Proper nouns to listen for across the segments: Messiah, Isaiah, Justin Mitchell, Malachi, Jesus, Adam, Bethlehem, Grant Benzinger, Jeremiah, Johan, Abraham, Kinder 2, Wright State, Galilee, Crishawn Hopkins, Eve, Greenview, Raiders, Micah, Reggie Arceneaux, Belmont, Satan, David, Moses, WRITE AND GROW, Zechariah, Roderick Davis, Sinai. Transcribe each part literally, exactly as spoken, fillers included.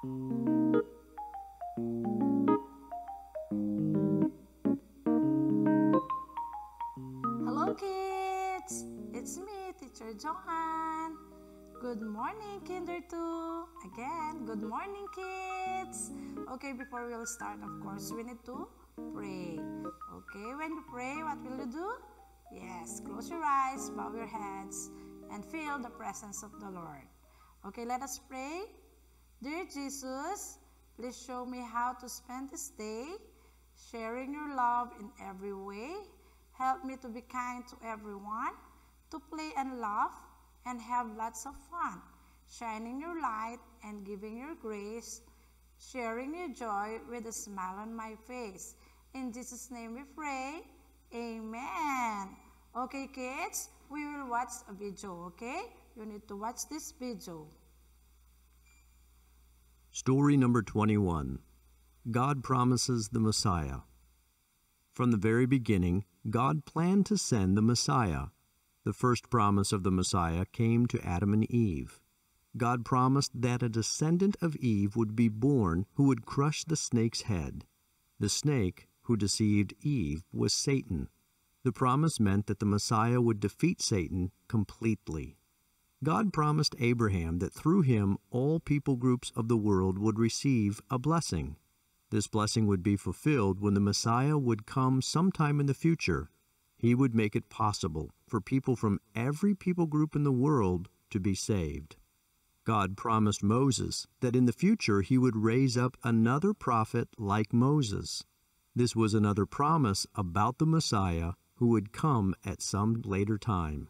Hello kids, it's me, teacher Johan. Good morning Kinder two. Again, good morning kids. Okay, before we'll start, of course, we need to pray. Okay, when you pray, what will you do? Yes, close your eyes, bow your heads, and feel the presence of the Lord. Okay, let us pray. Dear Jesus, please show me how to spend this day, sharing your love in every way. Help me to be kind to everyone, to play and laugh, and have lots of fun, shining your light and giving your grace, sharing your joy with a smile on my face. In Jesus' name we pray. Amen. Okay, kids, we will watch a video, okay? You need to watch this video. Story number twenty-one. God promises the Messiah. From the very beginning, God planned to send the Messiah. The first promise of the Messiah came to Adam and Eve. God promised that a descendant of Eve would be born who would crush the snake's head. The snake, who deceived Eve, was Satan. The promise meant that the Messiah would defeat Satan completely. God promised Abraham that through him all people groups of the world would receive a blessing. This blessing would be fulfilled when the Messiah would come sometime in the future. He would make it possible for people from every people group in the world to be saved. God promised Moses that in the future he would raise up another prophet like Moses. This was another promise about the Messiah who would come at some later time.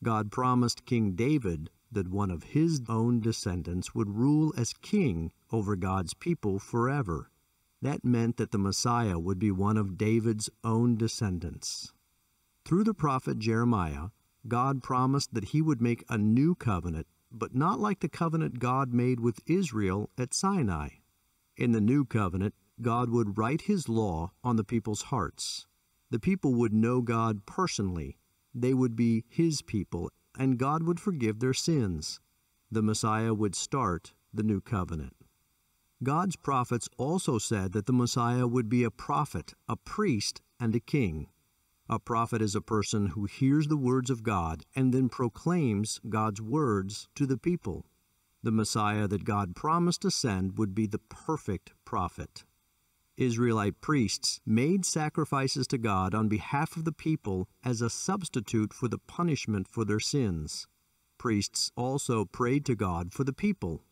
God promised King David that one of his own descendants would rule as king over God's people forever. That meant that the Messiah would be one of David's own descendants. Through the prophet Jeremiah, God promised that he would make a new covenant, but not like the covenant God made with Israel at Sinai. In the new covenant, God would write his law on the people's hearts. The people would know God personally. They would be his people, and God would forgive their sins. The Messiah would start the new covenant. God's prophets also said that the Messiah would be a prophet, a priest, and a king. A prophet is a person who hears the words of God and then proclaims God's words to the people. The Messiah that God promised to send would be the perfect prophet. Israelite priests made sacrifices to God on behalf of the people as a substitute for the punishment for their sins. Priests also prayed to God for the people.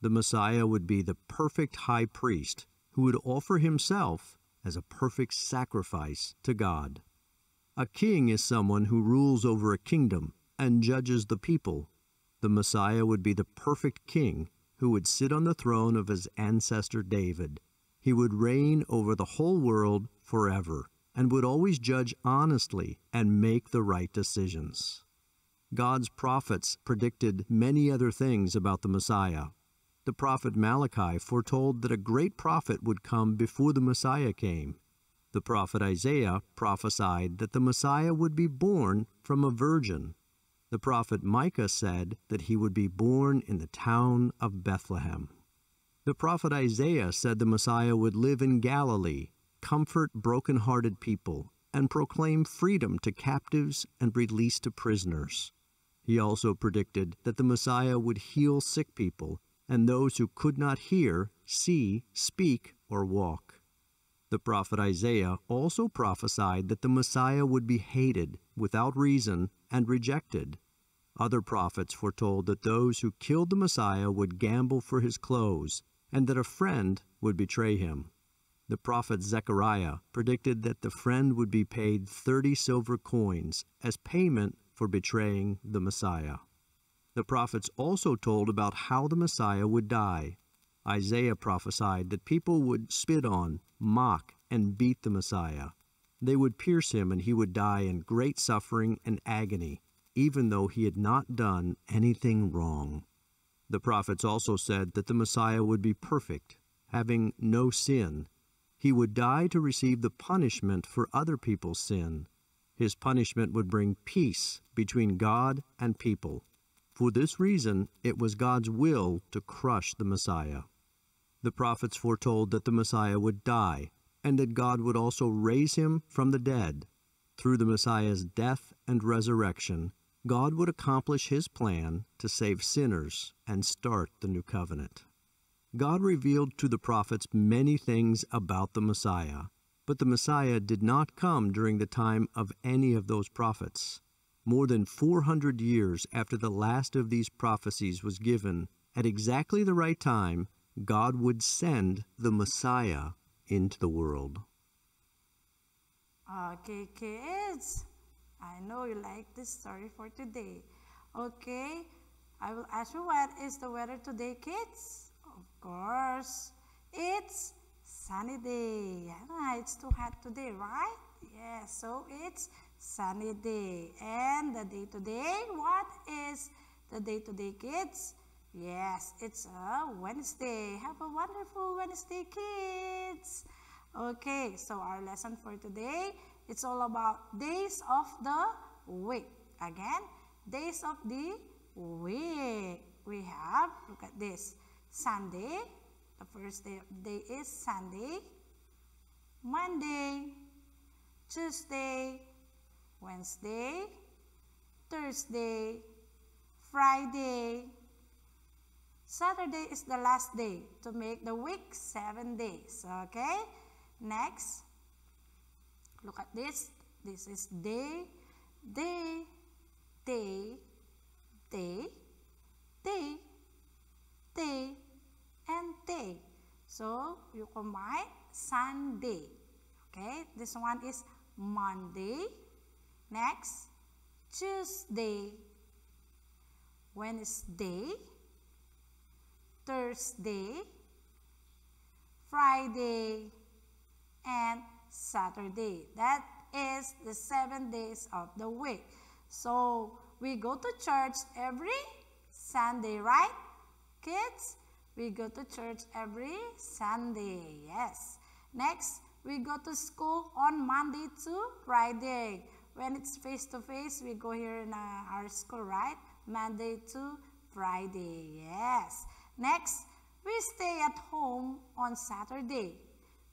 The Messiah would be the perfect high priest who would offer himself as a perfect sacrifice to God. A king is someone who rules over a kingdom and judges the people. The Messiah would be the perfect king who would sit on the throne of his ancestor David. He would reign over the whole world forever and would always judge honestly and make the right decisions. God's prophets predicted many other things about the Messiah. The prophet Malachi foretold that a great prophet would come before the Messiah came. The prophet Isaiah prophesied that the Messiah would be born from a virgin. The prophet Micah said that he would be born in the town of Bethlehem. The prophet Isaiah said the Messiah would live in Galilee, comfort broken-hearted people, and proclaim freedom to captives and release to prisoners. He also predicted that the Messiah would heal sick people and those who could not hear, see, speak, or walk. The prophet Isaiah also prophesied that the Messiah would be hated without reason and rejected. Other prophets foretold that those who killed the Messiah would gamble for his clothes, and that a friend would betray him. The prophet Zechariah predicted that the friend would be paid thirty silver coins as payment for betraying the Messiah. The prophets also told about how the Messiah would die. Isaiah prophesied that people would spit on, mock, and beat the Messiah. They would pierce him and he would die in great suffering and agony, even though he had not done anything wrong. The prophets also said that the Messiah would be perfect, having no sin. He would die to receive the punishment for other people's sin. His punishment would bring peace between God and people. For this reason, it was God's will to crush the Messiah. The prophets foretold that the Messiah would die, and that God would also raise him from the dead. Through the Messiah's death and resurrection, God would accomplish his plan to save sinners and start the new covenant. God revealed to the prophets many things about the Messiah, but the Messiah did not come during the time of any of those prophets. More than four hundred years after the last of these prophecies was given, at exactly the right time, God would send the Messiah into the world. Okay, kids, I know you like this story for today. Okay, I will ask you, what is the weather today, kids? Of course, it's sunny day. Ah, it's too hot today, right? Yes, yeah, so it's sunny day. And the day today, what is the day today, kids? Yes, it's a Wednesday. Have a wonderful Wednesday, kids. Okay, so our lesson for today, it's all about days of the week. Again, days of the week. We have, look at this. Sunday, the first day of the day is Sunday, Monday, Tuesday, Wednesday, Thursday, Friday. Saturday is the last day to make the week seven days, okay? Next, look at this. This is day, day, day, day, day, day, and day. So you combine Sunday. Okay, this one is Monday. Next, Tuesday, Wednesday, Thursday, Friday, and Saturday. That is the seven days of the week. So we go to church every Sunday, right? Kids, we go to church every Sunday, yes. Next, we go to school on Monday to Friday. When it's face-to-face, we go here in our school, right? Monday to Friday, yes. Next, we stay at home on Saturday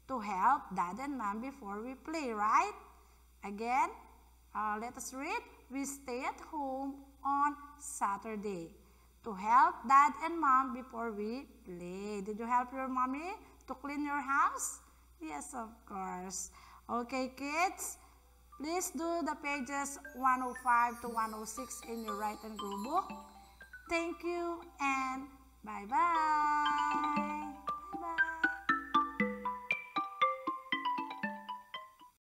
to help Dad and Mom before we play, right? Again, uh, let us read. We stay at home on Saturday to help Dad and Mom before we play. Did you help your mommy to clean your house? Yes, of course. Okay, kids, please do the pages one oh five to one oh six in your Write and Grow book. Thank you and bye-bye.